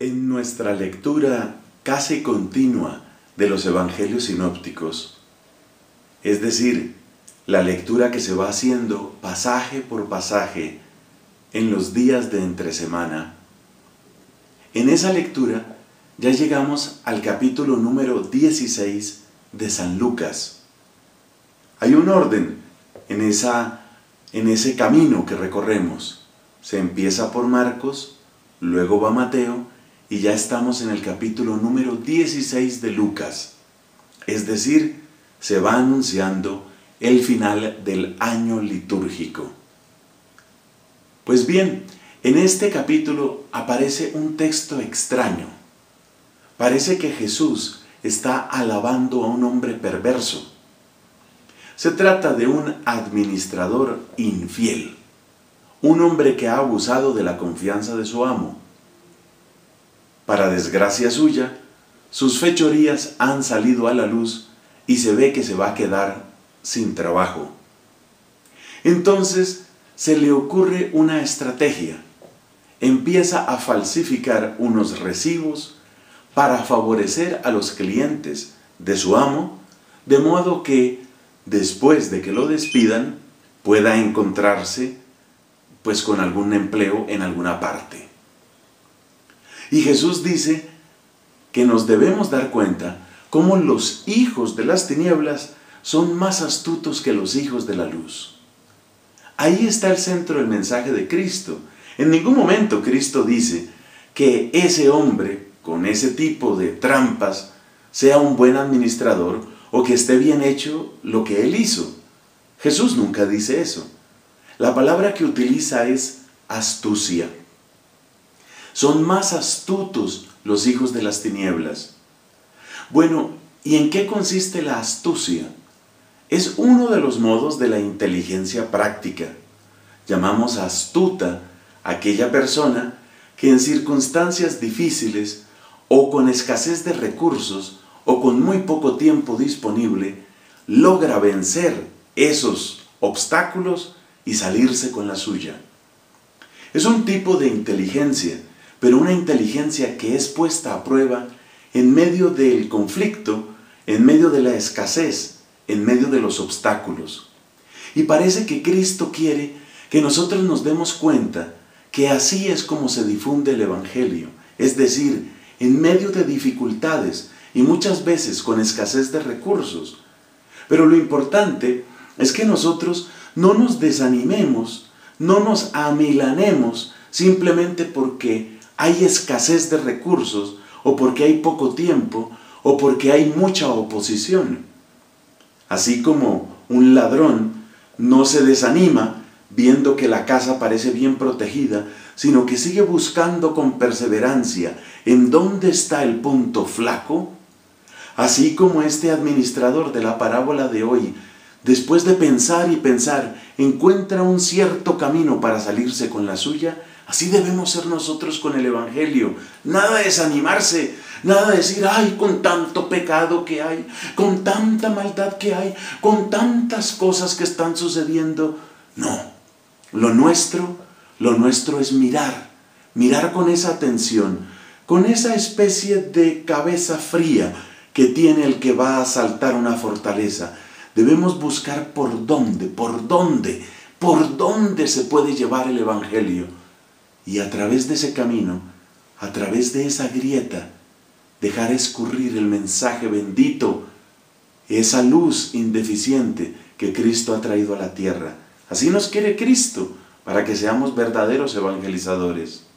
En nuestra lectura casi continua de los evangelios sinópticos, es decir, la lectura que se va haciendo pasaje por pasaje en los días de entre semana, en esa lectura ya llegamos al capítulo número 16 de San Lucas. Hay un orden en ese camino que recorremos. Se empieza por Marcos, luego va Mateo, y ya estamos en el capítulo número 16 de Lucas. Es decir, se va anunciando el final del año litúrgico. Pues bien, en este capítulo aparece un texto extraño. Parece que Jesús está alabando a un hombre perverso. Se trata de un administrador infiel, un hombre que ha abusado de la confianza de su amo. Para desgracia suya, sus fechorías han salido a la luz y se ve que se va a quedar sin trabajo. Entonces, se le ocurre una estrategia. Empieza a falsificar unos recibos para favorecer a los clientes de su amo, de modo que, después de que lo despidan, pueda encontrarse pues con algún empleo en alguna parte. Y Jesús dice que nos debemos dar cuenta cómo los hijos de las tinieblas son más astutos que los hijos de la luz. Ahí está el centro del mensaje de Cristo. En ningún momento Cristo dice que ese hombre con ese tipo de trampas sea un buen administrador o que esté bien hecho lo que él hizo. Jesús nunca dice eso. La palabra que utiliza es astucia. Son más astutos los hijos de las tinieblas. Bueno, ¿y en qué consiste la astucia? Es uno de los modos de la inteligencia práctica. Llamamos astuta a aquella persona que en circunstancias difíciles o con escasez de recursos o con muy poco tiempo disponible logra vencer esos obstáculos y salirse con la suya. Es un tipo de inteligencia, pero una inteligencia que es puesta a prueba en medio del conflicto, en medio de la escasez, en medio de los obstáculos. Y parece que Cristo quiere que nosotros nos demos cuenta que así es como se difunde el Evangelio, es decir, en medio de dificultades y muchas veces con escasez de recursos. Pero lo importante es que nosotros no nos desanimemos, no nos amilanemos simplemente porque hay escasez de recursos o porque hay poco tiempo o porque hay mucha oposición. Así como un ladrón no se desanima viendo que la casa parece bien protegida, sino que sigue buscando con perseverancia en dónde está el punto flaco, así como este administrador de la parábola de hoy, después de pensar y pensar, encuentra un cierto camino para salirse con la suya, así debemos ser nosotros con el Evangelio. Nada desanimarse, nada decir, ay, con tanto pecado que hay, con tanta maldad que hay, con tantas cosas que están sucediendo. No. Lo nuestro es mirar con esa atención, con esa especie de cabeza fría que tiene el que va a asaltar una fortaleza. Debemos buscar por dónde se puede llevar el Evangelio. Y a través de ese camino, a través de esa grieta, dejar escurrir el mensaje bendito, esa luz indeficiente que Cristo ha traído a la tierra. Así nos quiere Cristo, para que seamos verdaderos evangelizadores.